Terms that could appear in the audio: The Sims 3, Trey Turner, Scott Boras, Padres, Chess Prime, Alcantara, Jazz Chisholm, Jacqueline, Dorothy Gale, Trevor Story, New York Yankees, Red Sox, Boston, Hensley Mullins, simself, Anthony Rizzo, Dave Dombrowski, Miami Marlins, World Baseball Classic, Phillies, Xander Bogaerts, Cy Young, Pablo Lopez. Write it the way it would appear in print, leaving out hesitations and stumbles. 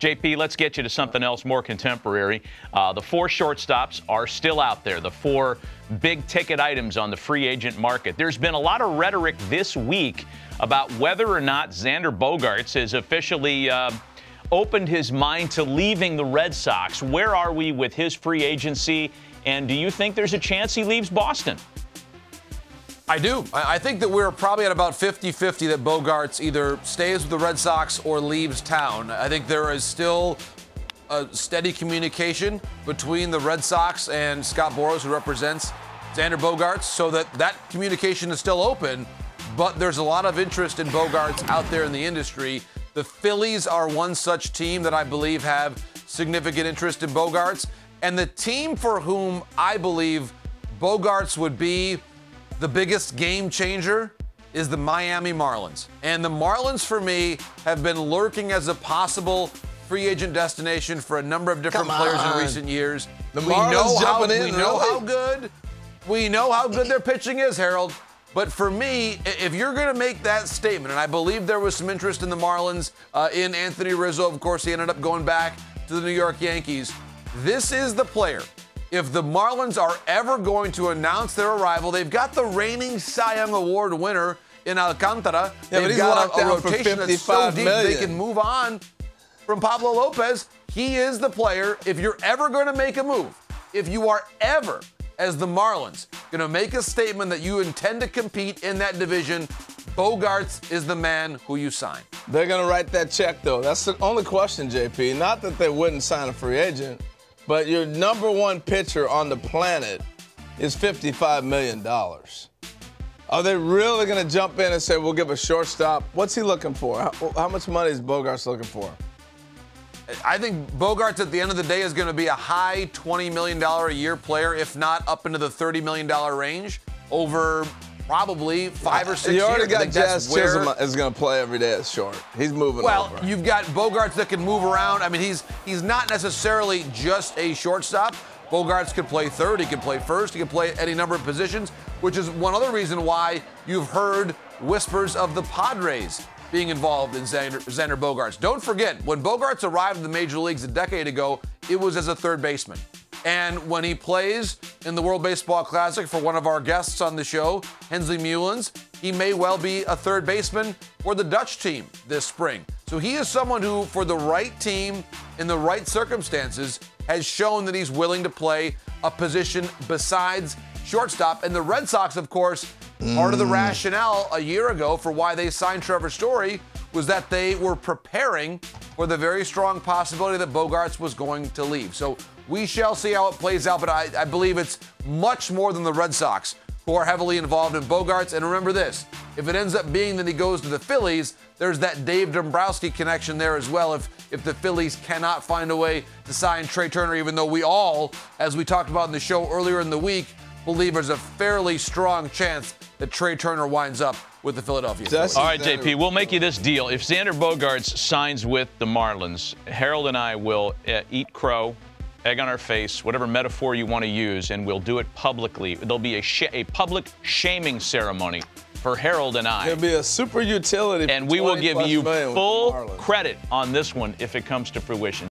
JP, let's get you to something else more contemporary. The four shortstops are still out there, the four big-ticket items on the free agent market. There's been a lot of rhetoric this week about whether or not Xander Bogaerts has officially opened his mind to leaving the Red Sox. Where are we with his free agency, and do you think there's a chance he leaves Boston? I do. I think that we're probably at about 50-50 that Bogaerts either stays with the Red Sox or leaves town. I think there is still a steady communication between the Red Sox and Scott Boras, who represents Xander Bogaerts, so that communication is still open, but there's a lot of interest in Bogaerts out there in the industry. The Phillies are one such team that I believe have significant interest in Bogaerts, and the team for whom I believe Bogaerts would be the biggest game changer is the Miami Marlins. And the Marlins, for me, have been lurking as a possible free agent destination for a number of different players in recent years. The Marlins jumping in. We know how good. We know how good their pitching is, Harold. But for me, if you're going to make that statement, and I believe there was some interest in the Marlins in Anthony Rizzo. Of course, he ended up going back to the New York Yankees. This is the player. If the Marlins are ever going to announce their arrival, they've got the reigning Cy Young Award winner in Alcantara. Yeah, they've got a rotation that's so deep they can move on from Pablo Lopez. He is the player. If you're ever going to make a move, if you are ever, as the Marlins, going to make a statement that you intend to compete in that division, Bogaerts is the man who you sign. They're going to write that check, though. That's the only question, JP. Not that they wouldn't sign a free agent, but your number one pitcher on the planet is $55 million. Are they really going to jump in and say, we'll give a shortstop? What's he looking for? How much money is Bogaerts looking for? I think Bogaerts at the end of the day is going to be a high $20 million a year player, if not up into the $30 million range over probably 5 or 6 years. You already got Jazz Chisholm is going to play every day at short. He's moving over. Well, you've got Bogaerts that can move around. I mean, he's not necessarily just a shortstop. Bogaerts could play third. He could play first. He could play any number of positions, which is one other reason why you've heard whispers of the Padres being involved in Xander Bogaerts. Don't forget, when Bogaerts arrived in the major leagues a decade ago, it was as a third baseman. And when he plays in the World Baseball Classic for one of our guests on the show, Hensley Mullins, he may well be a third baseman for the Dutch team this spring. So he is someone who, for the right team, in the right circumstances, has shown that he's willing to play a position besides shortstop. And the Red Sox, of course, part of the rationale a year ago for why they signed Trevor Story was that they were preparing for the very strong possibility that Bogaerts was going to leave. So we shall see how it plays out, but I believe it's much more than the Red Sox who are heavily involved in Bogaerts. And remember this, if it ends up being that he goes to the Phillies, there's that Dave Dombrowski connection there as well if the Phillies cannot find a way to sign Trey Turner, even though we all, as we talked about in the show earlier in the week, believe there's a fairly strong chance that Trey Turner winds up with the Philadelphia Phillies. All right, JP, we'll make you this deal. If Xander Bogaerts signs with the Marlins, Harold and I will eat crow, egg on our face, whatever metaphor you want to use, and we'll do it publicly. There'll be a public shaming ceremony for Harold and I. There'll be a super utility. And we will give you full credit on this one if it comes to fruition.